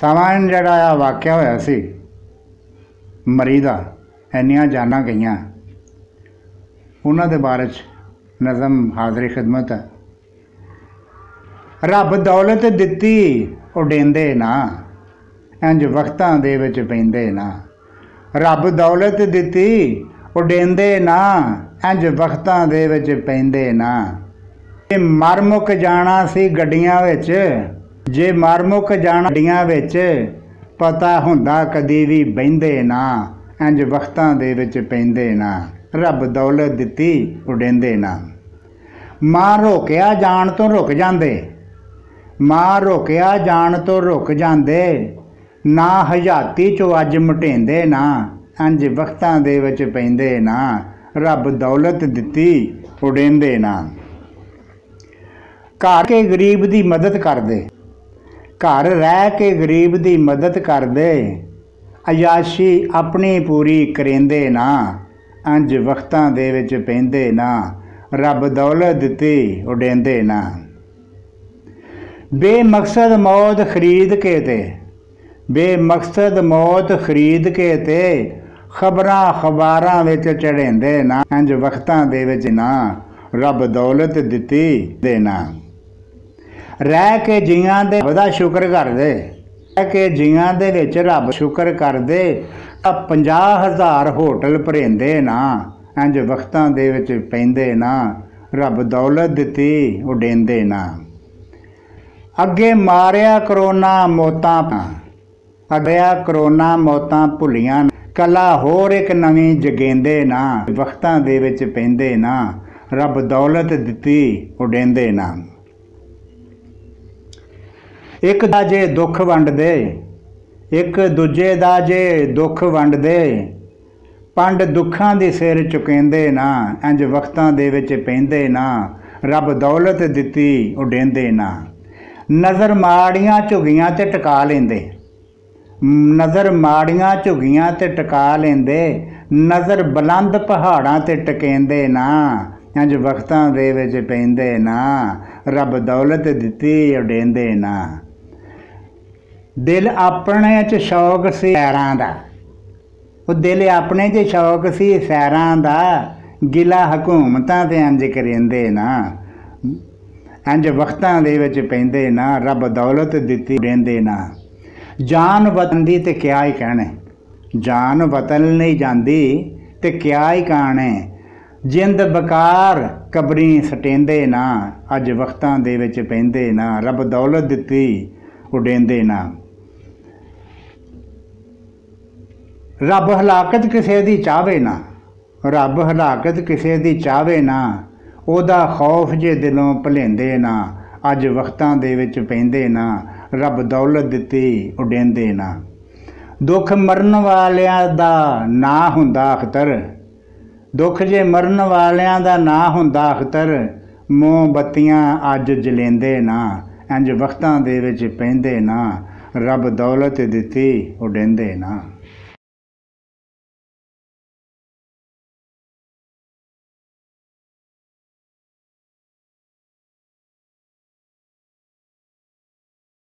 सामान्य जड़ा आ वाकया होया सी मरी दा, इन्नियां जाना गईयां, उन्हां दे बारे च नज़म हाज़री खिदमत है। रब दौलत दित्ती उडेंदे ना, इंज वक्तां दे विच पैंदे ना। रब दौलत दित्ती उडेंदे ना, इंज वक्तां दे विच पैंदे ना। जे मर मुक जाना सी गड्डियां विच, जे मर मुक जाना गड्डियां विच, पता हुंदा कदी वी बहिंदे ना, इंज वक्तां दे विच पैंदे ना। रब दौलत दित्ती उडेंदे ना। मां रोकिया जाण तो रुक जांदे, मां रोकिया जाण तो रुक जांदे ना। हजाती चो अज मटेंदे ना, इंज वक्तां दे विच पैंदे ना। रब दौलत दित्ती उडेंदे ना। घर के गरीब दी मदद कर दे, घर रह के गरीब दी मदद कर दे। अयाशी अपनी पूरी करेंदे ना, इंज वक्तां दे विच पैंदे ना। रब दौलत दित्ती उडेंदे ना। बेमकसद मौत खरीद के ते, बेमकसद मौत खरीद के ते। खबरां अखबारां विच चढ़ेंदे ना, इंज वक्तां दे विच ना। रब दौलत दित्ती देना। रह के जियां दे रब दा शुक्र कर दे, रह के जियां दे विच रब शुक्र कर दे। 50,000 होटल भरेंदे ना, इंज वक्तां दे विच पैंदे ना। रब दौलत दित्ती उडेंदे ना। अग्गे मारिया करोना मौतां, अग्गेया करोना मौतां भुलियां। कला होर इक नवीं जगेंदे ना, वक्तां दे विच पैंदे ना। रब दौलत दित्ती उडेंदे ना। एक दा जे दुख वंड दे, एक दूजे दा जे दुख वंड दे। पंड दुखां दे सिर चुकेंदे ना, इंज वक्तां दे विच पैंदे ना। रब दौलत दित्ती उडेंदे ना। नज़र माड़ियां झुगियां ते टका लेंदे, नज़र माड़ियां झुगियां ते टका लेंदे। नज़र बुलंद पहाड़ां ते टकेंदे ना, इंज वक्तां दे विच पैंदे ना। रब दौलत दित्ती उडेंदे ना। दिल अपने च शौक सी सैरां दा, ओह दिल अपने च शौक सी सैरां दा। गिला हकूमतां ते इंज करेंदे ना, इंज वक्तां दे विच पैंदे ना। रब दौलत दित्ती उडेंदे ना। जान वतन दी ते क्या ही कहने, जान वतन नहीं जांदी ते क्या ही कहने। जिंद बकार कबरीं सटेंदे ना, इंज वक्तां दे विच पैंदे ना। रब दौलत दित्ती उडेंदे ना। रब हलाकत किसे दी चाहवे ना, रब हलाकत किसे दी चाहवे ना। ओदा खौफ जे दिलों भलेंदे ना, इंज वक्तां दे विच पैंदे ना। रब दौलत दित्ती उडेंदे ना। दुख मरन वालियां दा ना हुंदा अख्तर, दुख जे मरन वालियां दा ना हुंदा अख्तर। मोमबत्तियां अज जलेंदे ना, इंज वक्तां दे विच पैंदे ना। रब दौलत दित्ती उडेंदे ना।